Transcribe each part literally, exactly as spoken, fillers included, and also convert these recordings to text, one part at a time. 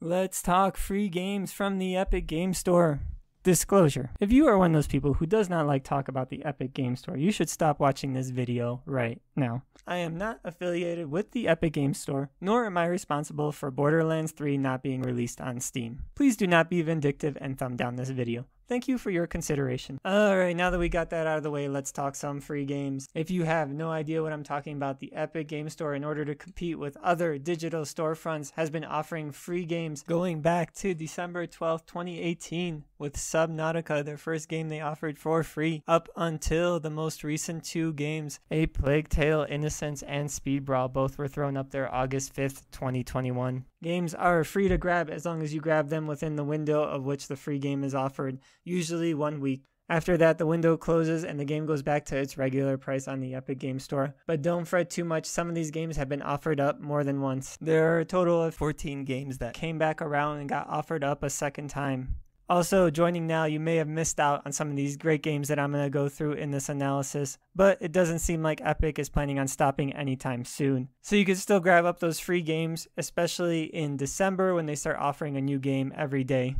Let's talk free games from the Epic Games Store. Disclosure: if you are one of those people who does not like talk about the Epic Games Store, you should stop watching this video right now. I am not affiliated with the Epic Games Store, nor am I responsible for Borderlands three not being released on Steam. Please do not be vindictive and thumb down this video. Thank you for your consideration. Alright, now that we got that out of the way, let's talk some free games. If you have no idea what I'm talking about, the Epic Games Store, in order to compete with other digital storefronts, has been offering free games going back to December twelfth, twenty eighteen, with Subnautica, their first game they offered for free, up until the most recent two games, A Plague Tale Innocence and Speed Brawl. Both were thrown up there August fifth, twenty twenty-one. Games are free to grab as long as you grab them within the window of which the free game is offered, usually one week. After that, the window closes and the game goes back to its regular price on the Epic Games Store. But don't fret too much, some of these games have been offered up more than once. There are a total of fourteen games that came back around and got offered up a second time. Also, joining now, you may have missed out on some of these great games that I'm going to go through in this analysis, but it doesn't seem like Epic is planning on stopping anytime soon. So you can still grab up those free games, especially in December when they start offering a new game every day.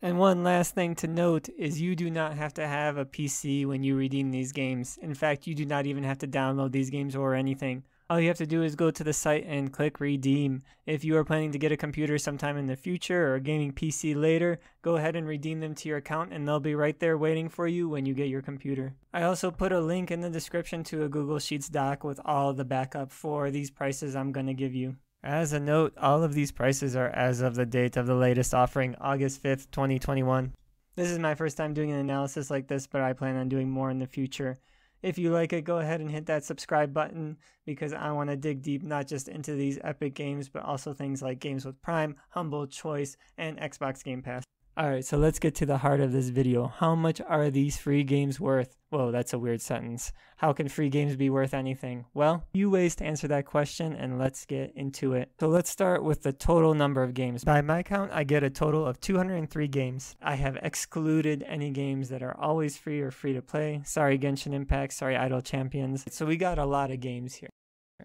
And one last thing to note is you do not have to have a P C when you redeem these games. In fact, you do not even have to download these games or anything. All you have to do is go to the site and click redeem. If you are planning to get a computer sometime in the future or a gaming P C later, go ahead and redeem them to your account and they'll be right there waiting for you when you get your computer. I also put a link in the description to a Google Sheets doc with all the backup for these prices I'm going to give you. As a note, all of these prices are as of the date of the latest offering, August fifth, twenty twenty-one. This is my first time doing an analysis like this, but I plan on doing more in the future. If you like it, go ahead and hit that subscribe button, because I want to dig deep not just into these Epic games, but also things like games with Prime, Humble Choice, and Xbox Game Pass. Alright, so let's get to the heart of this video. How much are these free games worth? Whoa, that's a weird sentence. How can free games be worth anything? Well, a few ways to answer that question, and let's get into it. So let's start with the total number of games. By my count, I get a total of two hundred three games. I have excluded any games that are always free or free to play. Sorry Genshin Impact, sorry Idle Champions. So we got a lot of games here.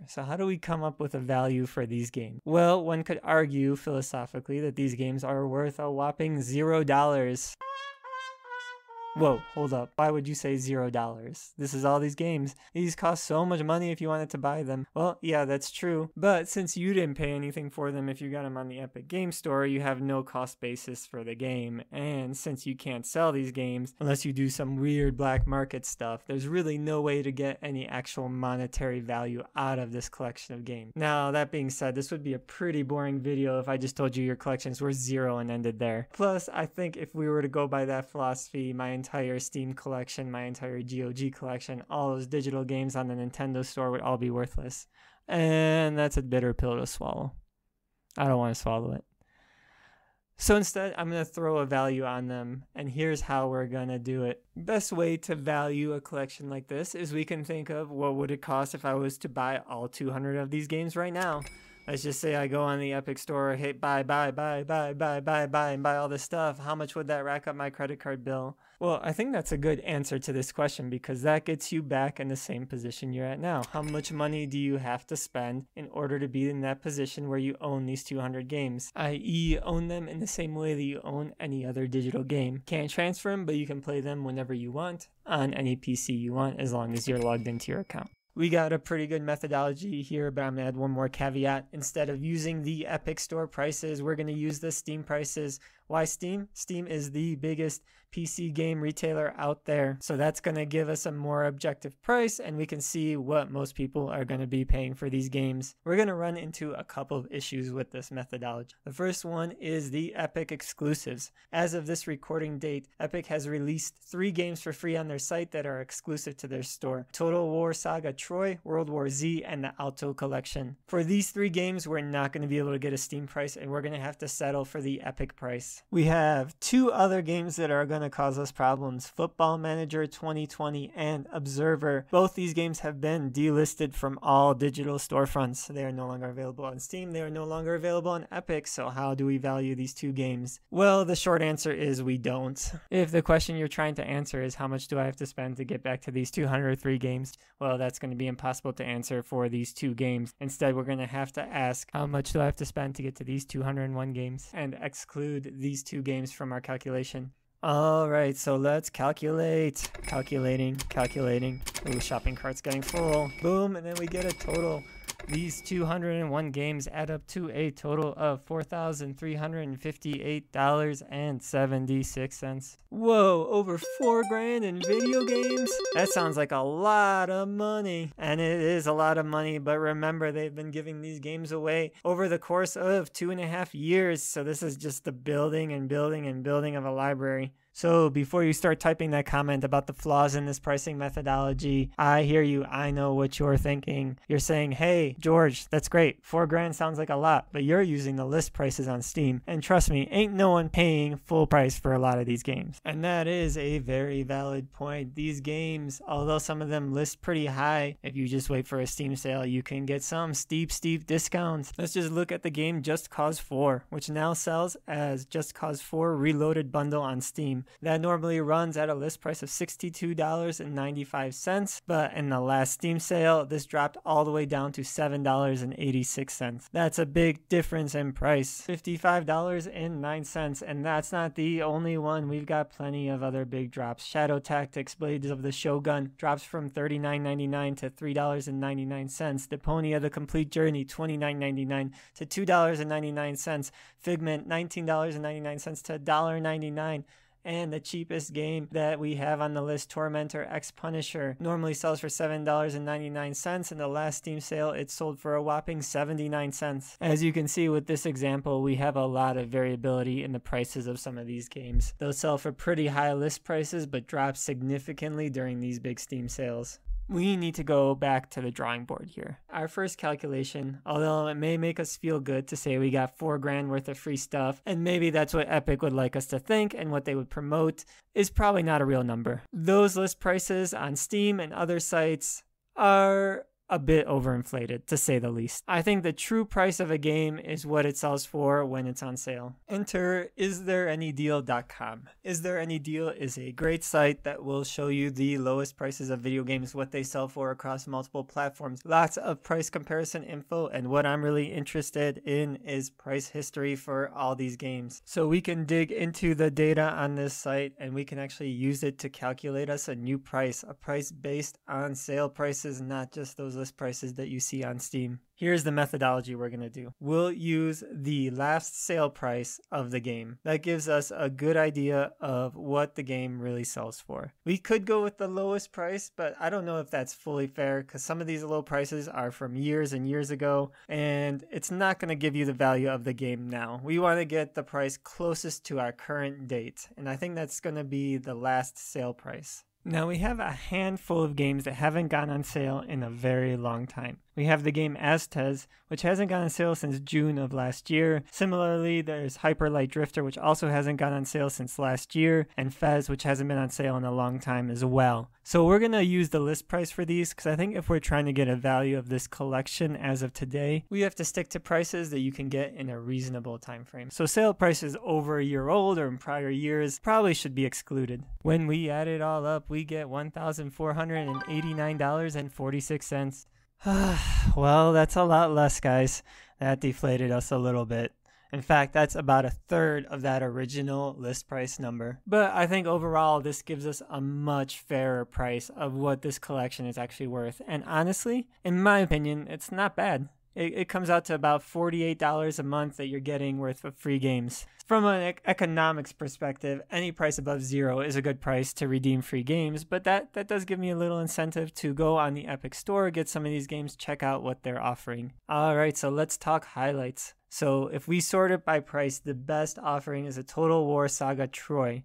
So how do we come up with a value for these games? Well, one could argue philosophically that these games are worth a whopping zero dollars. Whoa, hold up. Why would you say zero dollars? This is all these games. These cost so much money if you wanted to buy them. Well, yeah, that's true. But since you didn't pay anything for them if you got them on the Epic Games Store, you have no cost basis for the game. And since you can't sell these games unless you do some weird black market stuff, there's really no way to get any actual monetary value out of this collection of games. Now, that being said, this would be a pretty boring video if I just told you your collections were zero and ended there. Plus, I think if we were to go by that philosophy, my entire Steam collection, my entire G O G collection, all those digital games on the Nintendo Store would all be worthless. And that's a bitter pill to swallow. I don't want to swallow it. So instead, I'm going to throw a value on them, and here's how we're going to do it. Best way to value a collection like this is we can think of what would it cost if I was to buy all two hundred of these games right now. Let's just say I go on the Epic Store, hit buy, buy, buy, buy, buy, buy, buy, and buy all this stuff. How much would that rack up my credit card bill? Well, I think that's a good answer to this question, because that gets you back in the same position you're at now. How much money do you have to spend in order to be in that position where you own these two hundred games, that is own them in the same way that you own any other digital game? Can't transfer them, but you can play them whenever you want on any P C you want, as long as you're logged into your account. We got a pretty good methodology here, but I'm going to add one more caveat. Instead of using the Epic Store prices, we're going to use the Steam prices. Why Steam? Steam is the biggest P C game retailer out there. So that's going to give us a more objective price, and we can see what most people are going to be paying for these games. We're going to run into a couple of issues with this methodology. The first one is the Epic exclusives. As of this recording date, Epic has released three games for free on their site that are exclusive to their store: Total War Saga Troy, World War Z, and the Alto Collection. For these three games, we're not going to be able to get a Steam price, and we're going to have to settle for the Epic price. We have two other games that are going to cause us problems: Football Manager twenty twenty and Observer. Both these games have been delisted from all digital storefronts. They are no longer available on Steam. They are no longer available on Epic. So how do we value these two games? Well, the short answer is we don't. If the question you're trying to answer is how much do I have to spend to get back to these two hundred three games, well, that's going going to be impossible to answer for these two games. Instead, we're going to have to ask, how much do I have to spend to get to these two hundred one games? And exclude these two games from our calculation. All right, so let's calculate. Calculating, calculating. Ooh, shopping cart's getting full. Boom, and then we get a total. These two hundred one games add up to a total of four thousand three hundred fifty-eight dollars and seventy-six cents. Whoa, over four grand in video games? That sounds like a lot of money. And it is a lot of money, but remember, they've been giving these games away over the course of two and a half years. So this is just the building and building and building of a library. So before you start typing that comment about the flaws in this pricing methodology, I hear you. I know what you're thinking. You're saying, hey, George, that's great. Four grand sounds like a lot, but you're using the list prices on Steam. And trust me, ain't no one paying full price for a lot of these games. And that is a very valid point. These games, although some of them list pretty high, if you just wait for a Steam sale, you can get some steep, steep discounts. Let's just look at the game Just Cause four, which now sells as Just Cause four Reloaded Bundle on Steam. That normally runs at a list price of sixty-two dollars and ninety-five cents, but in the last Steam sale, this dropped all the way down to seven dollars and eighty-six cents. That's a big difference in price, fifty-five dollars and nine cents, and that's not the only one. We've got plenty of other big drops. Shadow Tactics Blades of the Shogun drops from thirty-nine ninety-nine to three dollars and ninety-nine cents. Deponia the Complete Journey, twenty-nine ninety-nine to two dollars and ninety-nine cents. Figment, nineteen dollars and ninety-nine cents to one dollar and ninety-nine cents. And the cheapest game that we have on the list, Tormentor X Punisher, normally sells for seven dollars and ninety-nine cents. In the last Steam sale, it sold for a whopping seventy-nine cents. As you can see with this example, we have a lot of variability in the prices of some of these games. They'll sell for pretty high list prices, but drop significantly during these big Steam sales. We need to go back to the drawing board here. Our first calculation, although it may make us feel good to say we got four grand worth of free stuff, and maybe that's what Epic would like us to think and what they would promote, is probably not a real number. Those list prices on Steam and other sites are a bit overinflated, to say the least. I think the true price of a game is what it sells for when it's on sale. Enter is there any deal dot com. Is There Any Deal is a great site that will show you the lowest prices of video games, what they sell for across multiple platforms, lots of price comparison info, and what I'm really interested in is price history for all these games. So we can dig into the data on this site and we can actually use it to calculate us a new price, a price based on sale prices, not just those list prices that you see on Steam. Here's the methodology we're going to do. We'll use the last sale price of the game. That gives us a good idea of what the game really sells for. We could go with the lowest price, but I don't know if that's fully fair because some of these low prices are from years and years ago, and it's not going to give you the value of the game now. We want to get the price closest to our current date, and I think that's going to be the last sale price. Now we have a handful of games that haven't gone on sale in a very long time. We have the game Aztez, which hasn't gone on sale since June of last year. Similarly, there's Hyper Light Drifter, which also hasn't gone on sale since last year, and Fez, which hasn't been on sale in a long time as well. So we're going to use the list price for these because I think if we're trying to get a value of this collection as of today, we have to stick to prices that you can get in a reasonable time frame. So sale prices over a year old or in prior years probably should be excluded. When we add it all up, we get one thousand four hundred eighty-nine dollars and forty-six cents. Well, that's a lot less, guys. That deflated us a little bit. In fact, that's about a third of that original list price number. But I think overall, this gives us a much fairer price of what this collection is actually worth. And honestly, in my opinion, it's not bad. It, it comes out to about forty-eight dollars a month that you're getting worth of free games. From an economics perspective, any price above zero is a good price to redeem free games, but that, that does give me a little incentive to go on the Epic Store, get some of these games, check out what they're offering. All right, so let's talk highlights. So if we sort it by price, the best offering is a Total War Saga Troy.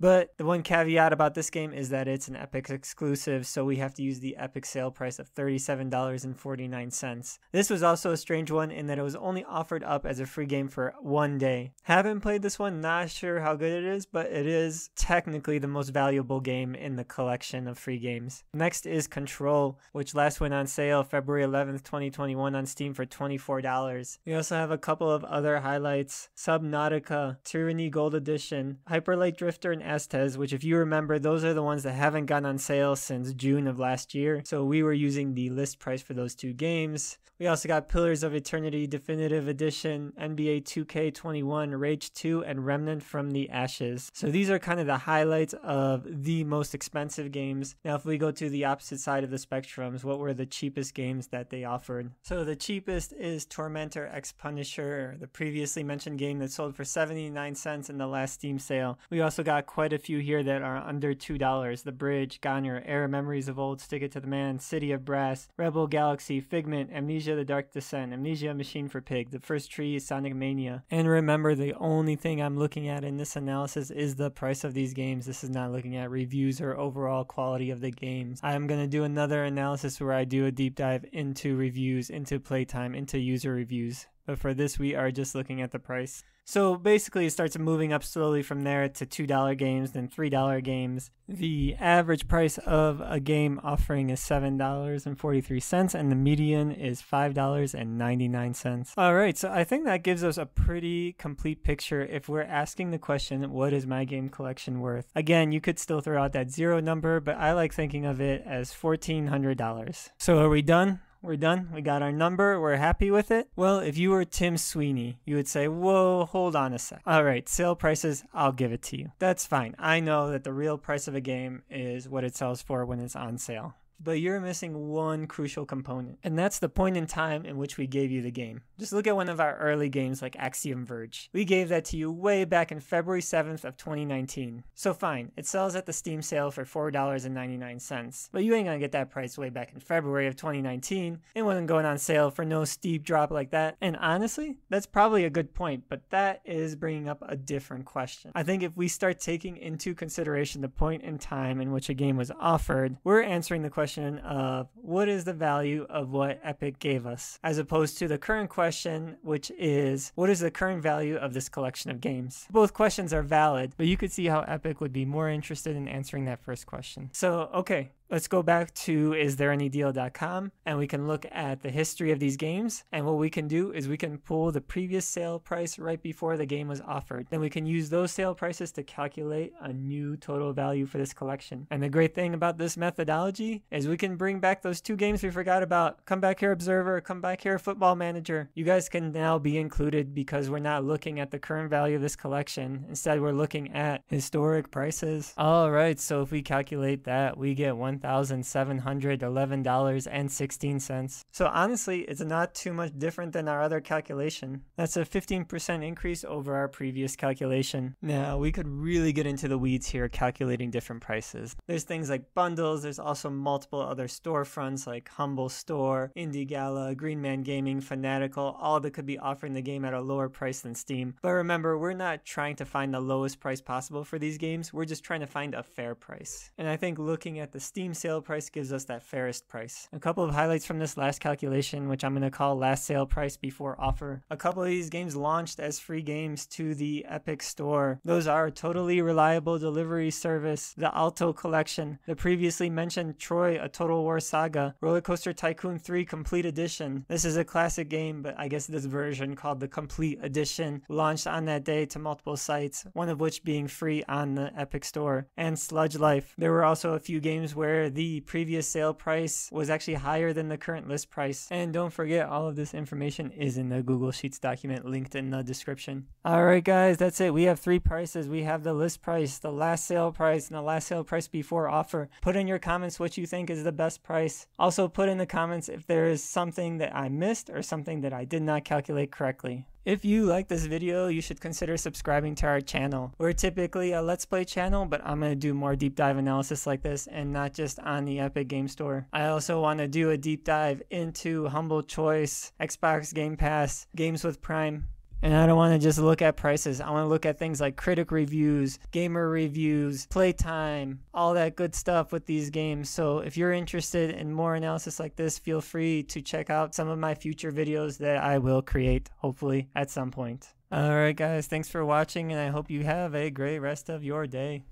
But the one caveat about this game is that it's an Epic exclusive, so we have to use the Epic sale price of thirty-seven dollars and forty-nine cents. This was also a strange one in that it was only offered up as a free game for one day. Haven't played this one, not sure how good it is, but it is technically the most valuable game in the collection of free games. Next is Control, which last went on sale February eleventh, twenty twenty-one on Steam for twenty-four dollars. We also have a couple of other highlights, Subnautica, Tyranny Gold Edition, Hyper Light Drifter, and Aztez, which if you remember, those are the ones that haven't gone on sale since June of last year. So we were using the list price for those two games. We also got Pillars of Eternity Definitive Edition, N B A two K twenty-one, Rage two, and Remnant from the Ashes. So these are kind of the highlights of the most expensive games. Now if we go to the opposite side of the spectrums, what were the cheapest games that they offered? So the cheapest is Tormentor X Punisher, the previously mentioned game that sold for seventy-nine cents in the last Steam sale. We also got quite a few here that are under two dollars. The Bridge, Goner, Air Memories of Old, Stick It to the Man, City of Brass, Rebel Galaxy, Figment, Amnesia the Dark Descent, Amnesia Machine for Pig, The First Tree, Sonic Mania. And remember, the only thing I'm looking at in this analysis is the price of these games. This is not looking at reviews or overall quality of the games. I'm going to do another analysis where I do a deep dive into reviews, into playtime, into user reviews. But for this, we are just looking at the price. So basically, it starts moving up slowly from there to two dollar games, then three dollar games. The average price of a game offering is seven dollars and forty-three cents, and the median is five dollars and ninety-nine cents. All right, so I think that gives us a pretty complete picture if we're asking the question, what is my game collection worth? Again, you could still throw out that zero number, but I like thinking of it as fourteen hundred dollars. So are we done? We're done. We got our number. We're happy with it. Well, if you were Tim Sweeney, you would say, whoa, hold on a sec. All right, sale prices, I'll give it to you. That's fine. I know that the real price of a game is what it sells for when it's on sale. But you're missing one crucial component, and that's the point in time in which we gave you the game. Just look at one of our early games like Axiom Verge. We gave that to you way back in February seventh of twenty nineteen. So fine, it sells at the Steam sale for four dollars and ninety-nine cents, but you ain't gonna get that price way back in February of twenty nineteen. It wasn't going on sale for no steep drop like that, and honestly, that's probably a good point, but that is bringing up a different question. I think if we start taking into consideration the point in time in which a game was offered, we're answering the question question of what is the value of what Epic gave us, as opposed to the current question, which is what is the current value of this collection of games. Both questions are valid, but you could see how Epic would be more interested in answering that first question. So okay, let's go back to is there any deal dot com, and we can look at the history of these games, and what we can do is we can pull the previous sale price right before the game was offered. Then we can use those sale prices to calculate a new total value for this collection. And the great thing about this methodology is we can bring back those two games we forgot about. Come back here, Observer. Come back here, Football Manager. You guys can now be included because we're not looking at the current value of this collection. Instead, we're looking at historic prices. All right, so if we calculate that, we get one one thousand seven hundred eleven dollars and sixteen cents. So honestly, it's not too much different than our other calculation. That's a fifteen percent increase over our previous calculation. Now, we could really get into the weeds here calculating different prices. There's things like bundles. There's also multiple other storefronts like Humble Store, Indie Gala, Green Man Gaming, Fanatical, all that could be offering the game at a lower price than Steam. But remember, we're not trying to find the lowest price possible for these games. We're just trying to find a fair price. And I think looking at the Steam sale price gives us that fairest price. A couple of highlights from this last calculation, which I'm going to call last sale price before offer. A couple of these games launched as free games to the Epic Store. Those are Totally Reliable Delivery Service, the Alto Collection, the previously mentioned Troy, A Total War Saga, Roller Coaster Tycoon three Complete Edition. This is a classic game, but I guess this version called the Complete Edition launched on that day to multiple sites, one of which being free on the Epic Store, and Sludge Life. There were also a few games where the previous sale price was actually higher than the current list price. And don't forget, all of this information is in the Google Sheets document linked in the description. All right, guys, that's it. We have three prices. We have the list price, the last sale price, and the last sale price before offer. Put in your comments what you think is the best price. Also put in the comments if there is something that I missed or something that I did not calculate correctly. If you like this video, you should consider subscribing to our channel. We're typically a Let's Play channel, but I'm going to do more deep dive analysis like this and not just on the Epic Game Store. I also want to do a deep dive into Humble Choice, Xbox Game Pass, Games with Prime. And I don't want to just look at prices. I want to look at things like critic reviews, gamer reviews, playtime, all that good stuff with these games. So if you're interested in more analysis like this, feel free to check out some of my future videos that I will create, hopefully, at some point. All right, guys, thanks for watching, and I hope you have a great rest of your day.